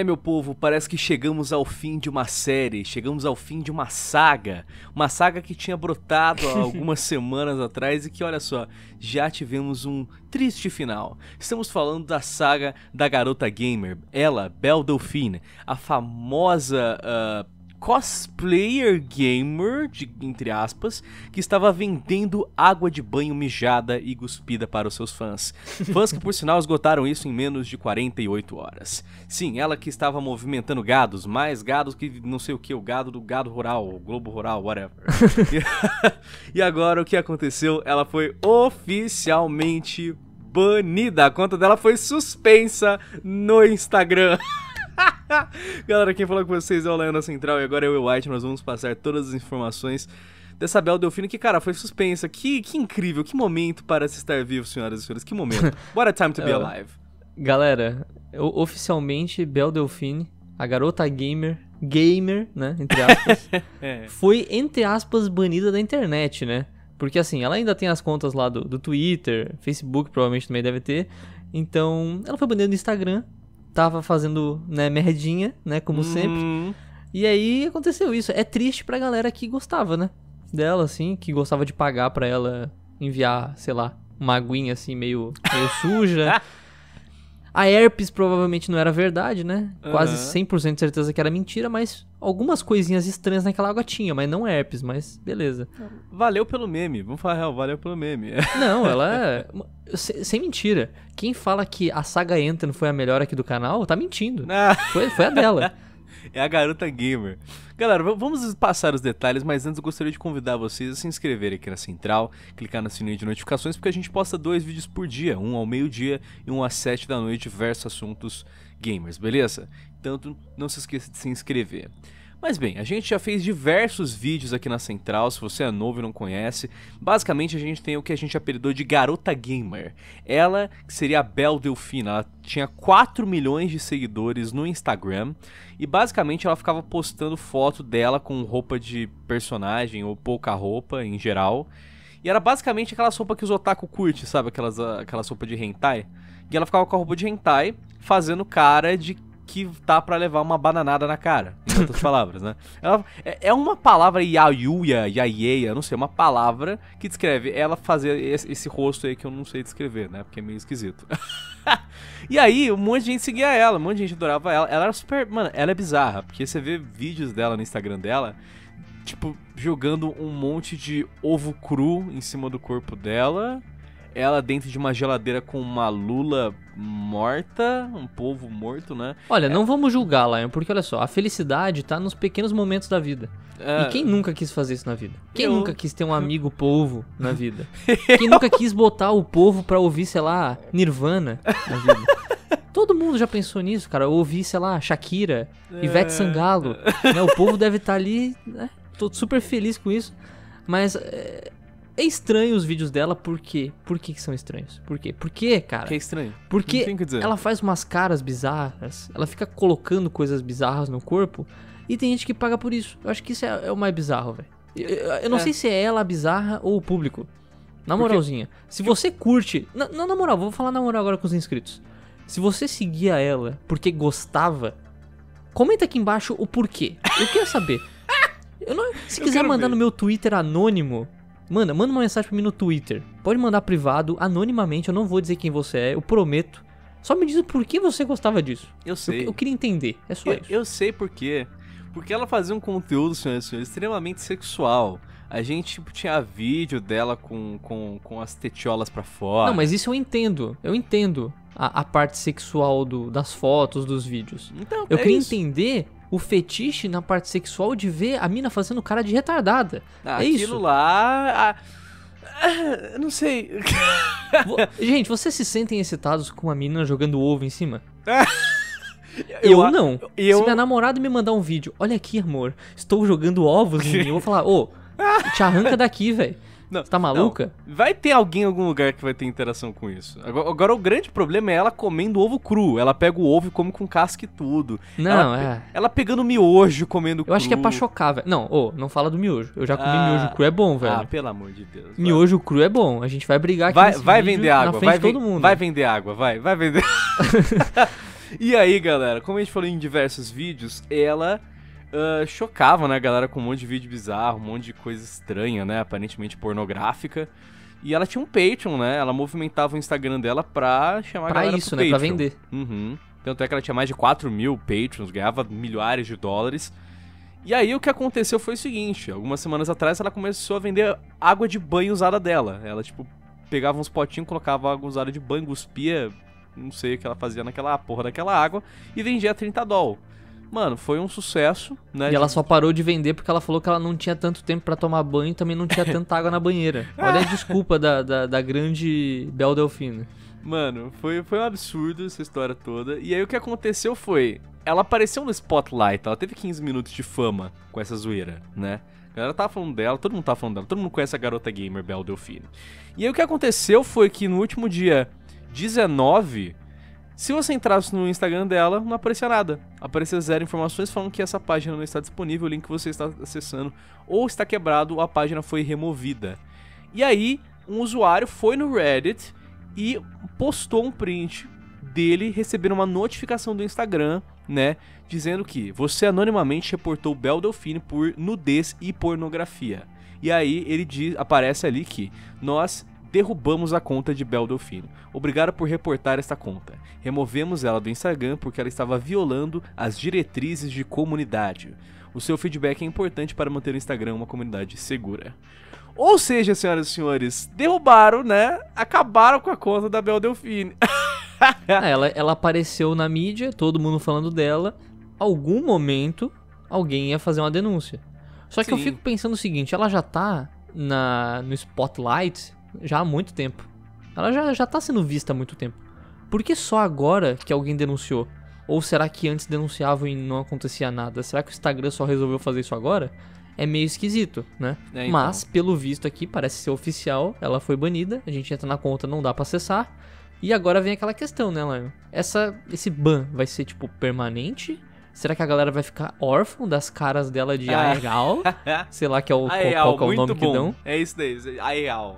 É, meu povo, parece que chegamos ao fim de uma série, chegamos ao fim de uma saga que tinha brotado há algumas semanas atrás e que, olha só, já tivemos um triste final. Estamos falando da saga da garota gamer, ela, Belle Delphine, a famosa cosplayer gamer, entre aspas, que estava vendendo água de banho mijada e cuspida para os seus fãs. Fãs que, por sinal, esgotaram isso em menos de 48 horas. Sim, ela que estava movimentando gados, mais gados que não sei o que, o gado do gado rural, o globo rural, whatever. E agora o que aconteceu? Ela foi oficialmente banida. A conta dela foi suspensa no Instagram. Galera, quem falou com vocês é o Leandro Central e agora eu e o White, nós vamos passar todas as informações dessa Belle Delphine que, cara, foi suspensa. Que incrível, que momento para se estar vivo, senhoras e senhores, que momento. What a time to be alive. Galera, oficialmente Belle Delphine, a garota gamer, né, entre aspas, foi, entre aspas, banida da internet, né? Porque assim, ela ainda tem as contas lá do Twitter, Facebook provavelmente também deve ter, então ela foi banida do Instagram. Tava fazendo, né, merdinha, né, como sempre. E aí aconteceu isso. É triste pra galera que gostava, né, dela, assim, que gostava de pagar pra ela enviar, sei lá, uma aguinha, assim, meio suja. A herpes provavelmente não era verdade, né? Quase 100% de certeza que era mentira, mas algumas coisinhas estranhas naquela água tinha, mas não herpes, mas beleza. Valeu pelo meme, vamos falar real, valeu pelo meme. Não, ela... Sem mentira. Quem fala que a saga Anthem foi a melhor aqui do canal, tá mentindo. Foi a dela. É a garota gamer. Galera, vamos passar os detalhes, mas antes eu gostaria de convidar vocês a se inscreverem aqui na Central, clicar no sininho de notificações, porque a gente posta 2 vídeos por dia, um ao meio-dia e um às 7 da noite, versus assuntos gamers, beleza? Então não se esqueça de se inscrever. Mas bem, a gente já fez diversos vídeos aqui na Central, se você é novo e não conhece. Basicamente, a gente tem o que a gente apelidou de garota gamer. Ela, que seria a Belle Delphine, ela tinha 4 milhões de seguidores no Instagram. E basicamente ela ficava postando foto dela com roupa de personagem ou pouca roupa em geral. E era basicamente aquela sopa que os otaku curte, sabe? Aquela sopa de hentai. E ela ficava com a roupa de hentai, fazendo cara de que tá pra levar uma bananada na cara, em outras palavras, né? Ela, é uma palavra, yayuya, yayeia, não sei, uma palavra que descreve ela fazer esse rosto aí que eu não sei descrever, né? Porque é meio esquisito. E aí, um monte de gente seguia ela, um monte de gente adorava ela. Ela era super... Mano, ela é bizarra, porque você vê vídeos dela no Instagram dela, tipo, jogando um monte de ovo cru em cima do corpo dela... Ela dentro de uma geladeira com uma lula morta, um polvo morto, né? Olha, não vamos julgar, Lion, porque olha só, a felicidade tá nos pequenos momentos da vida. E quem nunca quis fazer isso na vida? Quem nunca quis ter um amigo polvo na vida? Quem nunca quis botar o polvo pra ouvir, sei lá, Nirvana na vida? Todo mundo já pensou nisso, cara. Ouvir, sei lá, Shakira, Ivete Sangalo, né? O polvo deve estar ali, né? Tô super feliz com isso, mas... É estranho os vídeos dela, por quê? Por que que são estranhos? Por quê? Por quê, cara? Que é estranho. Porque ela faz umas caras bizarras, ela fica colocando coisas bizarras no corpo, e tem gente que paga por isso. Eu acho que isso é o mais bizarro, velho. Eu não sei se é ela bizarra ou o público. Na moralzinha. Se você curte... Não, na moral, vou falar na moral agora com os inscritos. Se você seguia ela porque gostava, comenta aqui embaixo o porquê. Eu quero saber. Se quiser mandar no meu Twitter anônimo... Manda uma mensagem pra mim no Twitter. Pode mandar privado, anonimamente, eu não vou dizer quem você é, eu prometo. Só me diz por que você gostava disso. Eu sei. Eu queria entender, é só isso. Eu sei por quê. Porque ela fazia um conteúdo, senhoras e senhores, extremamente sexual. A gente, tipo, tinha vídeo dela com as tetiolas pra fora. Não, mas isso eu entendo. Eu entendo a parte sexual das fotos, dos vídeos. Então, eu queria entender... O fetiche na parte sexual de ver a mina fazendo cara de retardada. É isso. Aquilo lá... não sei. Gente, vocês se sentem excitados com a mina jogando ovo em cima? Eu não. Se minha namorada me mandar um vídeo, olha aqui, amor, estou jogando ovos em mim, eu vou falar, ô, te arranca daqui, velho. Não, você tá maluca? Não. Vai ter alguém em algum lugar que vai ter interação com isso. Agora o grande problema é ela comendo ovo cru. Ela pega o ovo e come com casca e tudo. Não, ela pegando miojo, comendo cru. Eu acho que é pra chocar, velho. Não, não fala do miojo. Eu já comi miojo cru, é bom, velho. Pelo amor de Deus. Miojo cru é bom. A gente vai brigar aqui nesse vídeo, vender água, na frente de todo mundo. Vai vender água, vai vender. E aí, galera, como a gente falou em diversos vídeos, ela chocava, né, galera, com um monte de vídeo bizarro, um monte de coisa estranha, né, aparentemente pornográfica. E ela tinha um Patreon, né, ela movimentava o Instagram dela pra chamar a galera isso, pro Patreon. Pra vender. Uhum. Tanto é que ela tinha mais de 4 mil Patreons, ganhava milhares de dólares. E aí o que aconteceu foi o seguinte, algumas semanas atrás ela começou a vender água de banho usada dela. Ela, tipo, pegava uns potinhos, colocava água usada de banho, cuspia, não sei o que ela fazia naquela porra daquela água, e vendia $30. Mano, foi um sucesso, né? E ela só parou de vender porque ela falou que ela não tinha tanto tempo pra tomar banho e também não tinha tanta água na banheira. Olha a desculpa da grande Belle Delphine. Mano, foi um absurdo essa história toda. E aí o que aconteceu foi, ela apareceu no Spotlight, ela teve 15 minutos de fama com essa zoeira, né? A galera tava falando dela, todo mundo tava falando dela, todo mundo conhece a garota gamer Belle Delphine. E aí o que aconteceu foi que no último dia 19, se você entrasse no Instagram dela, não aparecia nada. Aparecia 0 informações falando que essa página não está disponível, o link que você está acessando ou está quebrado, ou a página foi removida. E aí, um usuário foi no Reddit e postou um print dele recebendo uma notificação do Instagram, né, dizendo que você anonimamente reportou Belle Delphine por nudez e pornografia. E aí ele aparece ali que nós derrubamos a conta de Belle Delphine. Obrigado por reportar esta conta. Removemos ela do Instagram porque ela estava violando as diretrizes de comunidade. O seu feedback é importante para manter o Instagram uma comunidade segura. Ou seja, senhoras e senhores, derrubaram, né? Acabaram com a conta da Belle Delphine. Ela apareceu na mídia, todo mundo falando dela. Algum momento, alguém ia fazer uma denúncia. Só que eu fico pensando o seguinte, ela já tá no Spotlight já há muito tempo. Ela já tá sendo vista há muito tempo. Por que só agora que alguém denunciou? Ou será que antes denunciavam e não acontecia nada? Será que o Instagram só resolveu fazer isso agora? É meio esquisito, né? É, então. Mas, pelo visto aqui, parece ser oficial. Ela foi banida, a gente entra na conta, não dá pra acessar. E agora vem aquela questão, né, Lion? Esse ban vai ser, tipo, permanente? Será que a galera vai ficar órfã das caras dela de Aigal? Sei lá que é qual é o nome que dão. É isso daí, Aigal.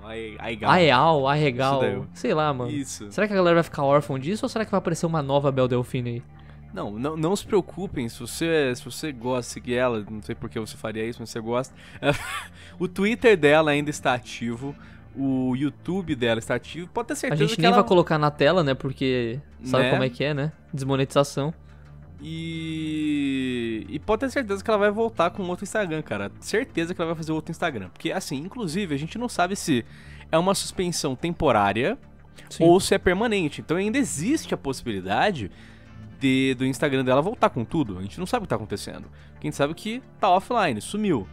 Aigal, Arregal, sei lá, mano. Isso. Será que a galera vai ficar órfã disso ou será que vai aparecer uma nova Belle Delphine aí? Não se preocupem, se você gosta de seguir ela, não sei por que você faria isso, mas você gosta. O Twitter dela ainda está ativo, o YouTube dela está ativo, pode ter certeza que a gente vai colocar na tela, né, porque sabe como é que é, né, desmonetização. E pode ter certeza que ela vai voltar com outro Instagram, cara. Certeza que ela vai fazer outro Instagram, porque assim, inclusive, a gente não sabe se é uma suspensão temporária ou se é permanente, então ainda existe a possibilidade do Instagram dela voltar com tudo. A gente não sabe o que tá acontecendo. A gente sabe que tá offline, sumiu.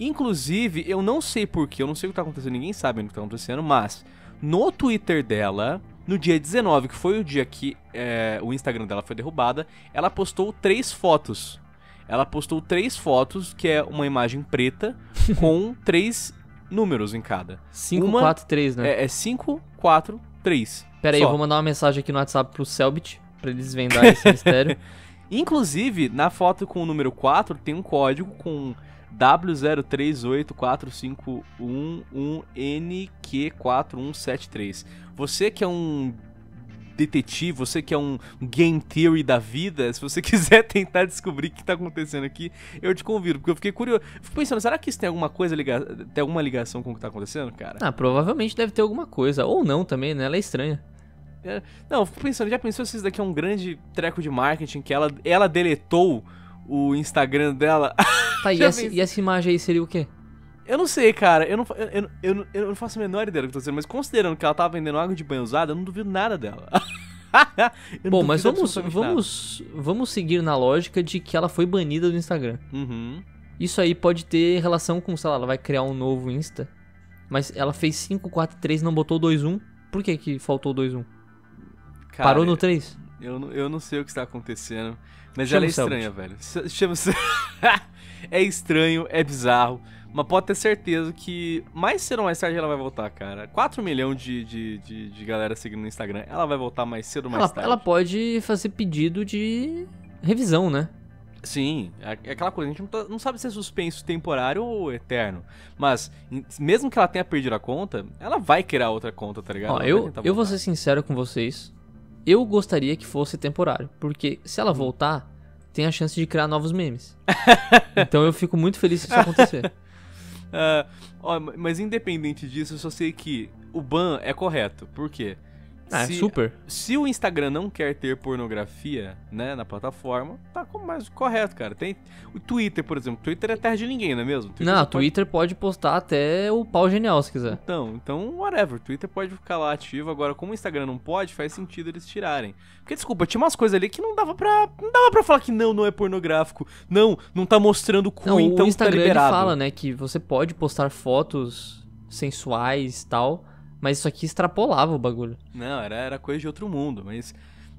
Inclusive, eu não sei porquê, eu não sei o que tá acontecendo, ninguém sabe o que tá acontecendo, mas no Twitter dela, no dia 19, que foi o dia que o Instagram dela foi derrubada, ela postou 3 fotos. Ela postou 3 fotos, que é uma imagem preta, com 3 números em cada. 5, 4, 3, né? É 5, 4, 3. Pera aí, eu vou mandar uma mensagem aqui no WhatsApp pro Selbit, pra ele desvendar esse mistério. Inclusive, na foto com o número 4, tem um código com W0384511NQ4173. Você que é um detetive, você que é um game theory da vida, se você quiser tentar descobrir o que tá acontecendo aqui, eu te convido, porque eu fiquei curioso. Eu fico pensando, será que isso tem alguma coisa ligada, tem alguma ligação com o que tá acontecendo, cara? Ah, provavelmente deve ter alguma coisa, ou não também, né? Ela é estranha. Não, eu fico pensando, já pensou se isso daqui é um grande treco de marketing, que ela deletou o Instagram dela? Tá, e essa imagem aí seria o quê? Eu não sei, cara, eu não faço a menor ideia do que eu tô dizendo, mas considerando que ela tava vendendo água de banho usada, eu não duvido nada dela. Bom, mas vamos seguir na lógica de que ela foi banida do Instagram. Uhum. Isso aí pode ter relação com, sei lá, ela vai criar um novo Insta, mas ela fez 543, não botou 21. Por que que faltou 2-1? Cara, parou no 3? Eu não sei o que está acontecendo. Mas chama ela é estranha, velho. É estranho, é bizarro. Mas pode ter certeza que mais cedo ou mais tarde ela vai voltar, cara. 4 milhões de galera seguindo no Instagram. Ela vai voltar mais cedo ou mais tarde. Ela pode fazer pedido de revisão, né? Sim, é aquela coisa, a gente não sabe se é suspenso temporário ou eterno, mas mesmo que ela tenha perdido a conta, ela vai criar outra conta, tá ligado? Ó, eu vou ser sincero com vocês, Eu gostaria que fosse temporário, porque se ela voltar, tem a chance de criar novos memes. Então eu fico muito feliz se isso acontecer. Ó, mas independente disso, eu só sei que o ban é correto. Por quê? Ah, se, é super. Se o Instagram não quer ter pornografia, né, na plataforma, tá mais correto, cara. Tem o Twitter, por exemplo. Twitter é terra de ninguém, não é mesmo? Twitter não, Twitter pode postar até o pau genial, se quiser. Então, whatever. Twitter pode ficar lá ativo. Agora, como o Instagram não pode, faz sentido eles tirarem. Porque, desculpa, tinha umas coisas ali que não dava pra falar que não é pornográfico. Não tá mostrando o cu, não, então o Instagram, tá liberado. Ele fala, né, que você pode postar fotos sensuais e tal... Mas isso aqui extrapolava o bagulho. Não, era coisa de outro mundo. Mas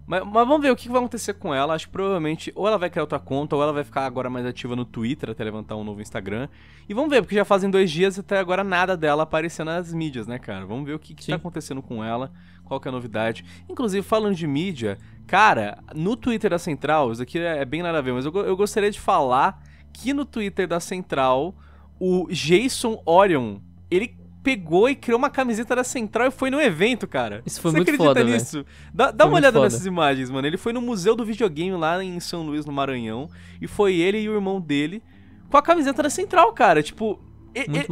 vamos ver o que vai acontecer com ela. Acho que provavelmente ou ela vai criar outra conta, ou ela vai ficar agora mais ativa no Twitter até levantar um novo Instagram. E vamos ver, porque já fazem 2 dias e até agora nada dela apareceu nas mídias, né, cara? Vamos ver o que tá acontecendo com ela, qual que é a novidade. Inclusive, falando de mídia, cara, no Twitter da Central, isso aqui é bem nada a ver, mas eu gostaria de falar que no Twitter da Central, o Jason Orion, ele... pegou e criou uma camiseta da Central e foi no evento, cara. Isso foi muito foda, velho. Você acredita nisso? Dá uma olhada nessas imagens, mano. Ele foi no Museu do Videogame lá em São Luís, no Maranhão. E foi ele e o irmão dele com a camiseta da Central, cara. Tipo,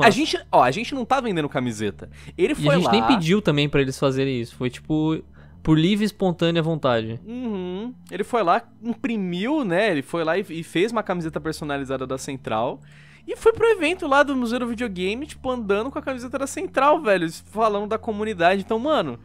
a gente não tá vendendo camiseta. Ele foi lá... E a gente nem pediu também pra eles fazerem isso. Foi tipo... por livre e espontânea vontade. Uhum. Ele foi lá, imprimiu, né? Ele foi lá e fez uma camiseta personalizada da Central. E foi pro evento lá do Museu do Videogame, tipo, andando com a camiseta da Central, velho. Falando da comunidade. Então, mano,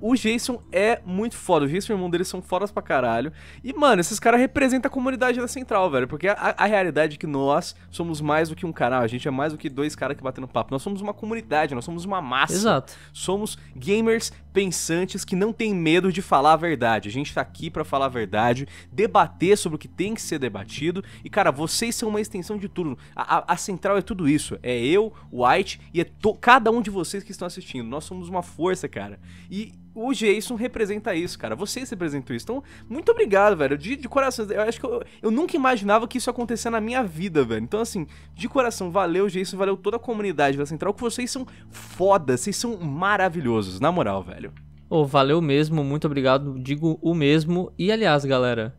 o Jason é muito foda. O Jason e o irmão dele são fodas pra caralho. E, mano, esses caras representam a comunidade da Central, velho. Porque a realidade é que nós somos mais do que um canal. A gente é mais do que 2 caras que batendo papo. Nós somos uma comunidade, nós somos uma massa. Exato. Somos gamers pensantes que não tem medo de falar a verdade. A gente tá aqui pra falar a verdade, debater sobre o que tem que ser debatido. E, cara, vocês são uma extensão de tudo. A Central é tudo isso. É eu, o White e é cada um de vocês que estão assistindo. Nós somos uma força, cara. E o Jason representa isso, cara. Vocês representam isso. Então, muito obrigado, velho. De coração. Eu acho que eu nunca imaginava que isso ia acontecer na minha vida, velho. Então, assim, de coração, valeu, Jason. Valeu toda a comunidade da Central. Que vocês são foda. Vocês são maravilhosos, na moral, velho. Oh, valeu mesmo. Muito obrigado. Digo o mesmo. E, aliás, galera,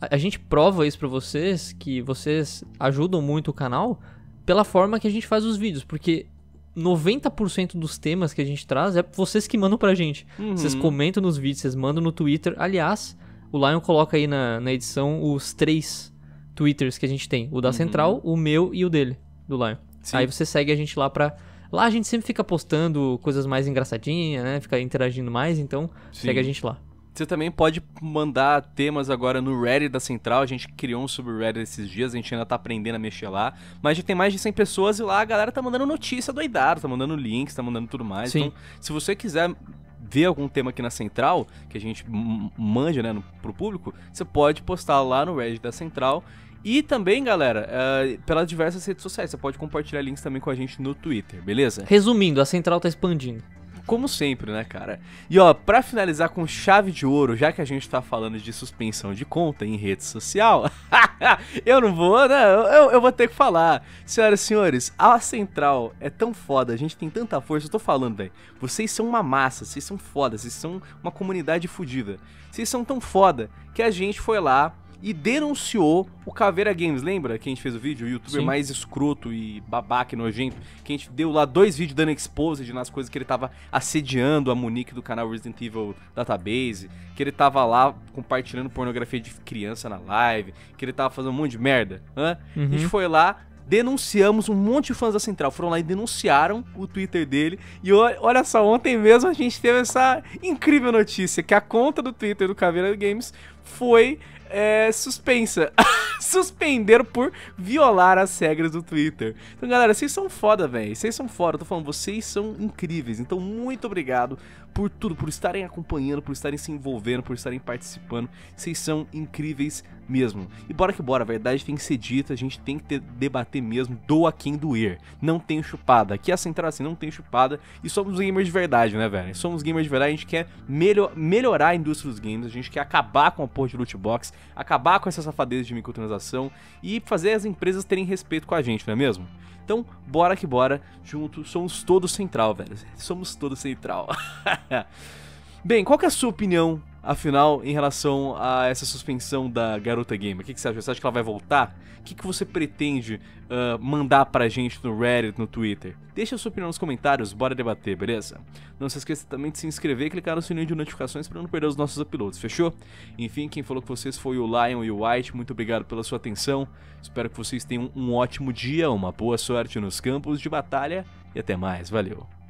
a gente prova isso pra vocês, que vocês ajudam muito o canal pela forma que a gente faz os vídeos. Porque... 90% dos temas que a gente traz é vocês que mandam pra gente. Uhum. Vocês comentam nos vídeos, vocês mandam no Twitter. Aliás, o Lion coloca aí na edição os 3 Twitters que a gente tem. O da Central, o meu e o dele, do Lion. Sim. Aí você segue a gente lá pra... Lá a gente sempre fica postando coisas mais engraçadinhas, né? Fica interagindo mais, então Sim. segue a gente lá. Você também pode mandar temas agora no Reddit da Central. A gente criou um subreddit esses dias, a gente ainda tá aprendendo a mexer lá. Mas já tem mais de 100 pessoas e lá a galera tá mandando notícia doidada, tá mandando links, tá mandando tudo mais. Sim. Então, se você quiser ver algum tema aqui na Central, que a gente manja, né, pro público, você pode postar lá no Reddit da Central. E também, galera, pelas diversas redes sociais, você pode compartilhar links também com a gente no Twitter, beleza? Resumindo, a Central tá expandindo. Como sempre, né, cara? E, ó, pra finalizar com chave de ouro, já que a gente tá falando de suspensão de conta em rede social, eu não vou, né? Eu vou ter que falar. Senhoras e senhores, a Central é tão foda, a gente tem tanta força, eu tô falando, velho. Vocês são uma massa, vocês são foda, vocês são uma comunidade fodida. Vocês são tão foda que a gente foi lá e denunciou o Caveira Games, lembra? Que a gente fez o vídeo, o youtuber Sim. mais escroto e babaca e nojento, que a gente deu lá 2 vídeos dando exposed nas coisas que ele tava assediando a Monique do canal Resident Evil Database, que ele tava lá compartilhando pornografia de criança na live, que ele tava fazendo um monte de merda, né? Uhum. A gente foi lá, denunciamos, um monte de fãs da Central foram lá e denunciaram o Twitter dele. E olha só, ontem mesmo a gente teve essa incrível notícia, que a conta do Twitter do Caveira Games foi suspensa. Suspenderam por violar as regras do Twitter. Então, galera, vocês são foda, velho. Vocês são foda, eu tô falando, vocês são incríveis. Então, muito obrigado por tudo, por estarem acompanhando, por estarem se envolvendo, por estarem participando. Vocês são incríveis mesmo. E bora que bora, a verdade tem que ser dita, a gente tem que debater mesmo, doa quem doer. Não tem chupada. Aqui a Central, assim, não tem chupada. E somos gamers de verdade, né, velho? Somos gamers de verdade, a gente quer melhorar a indústria dos games, a gente quer acabar com a porra de loot box, acabar com essa safadeza de microtransação e fazer as empresas terem respeito com a gente, não é mesmo? Então, bora que bora, juntos, somos todos Central, velho. Somos todos Central. Bem, qual que é a sua opinião, afinal, em relação a essa suspensão da Garota Gamer? O que você acha? Você acha que ela vai voltar? O que você pretende mandar pra gente no Reddit, no Twitter? Deixa a sua opinião nos comentários, bora debater, beleza? Não se esqueça também de se inscrever e clicar no sininho de notificações pra não perder os nossos uploads, fechou? Enfim, quem falou com vocês foi o Lion e o White, muito obrigado pela sua atenção. Espero que vocês tenham um ótimo dia, uma boa sorte nos campos de batalha e até mais, valeu!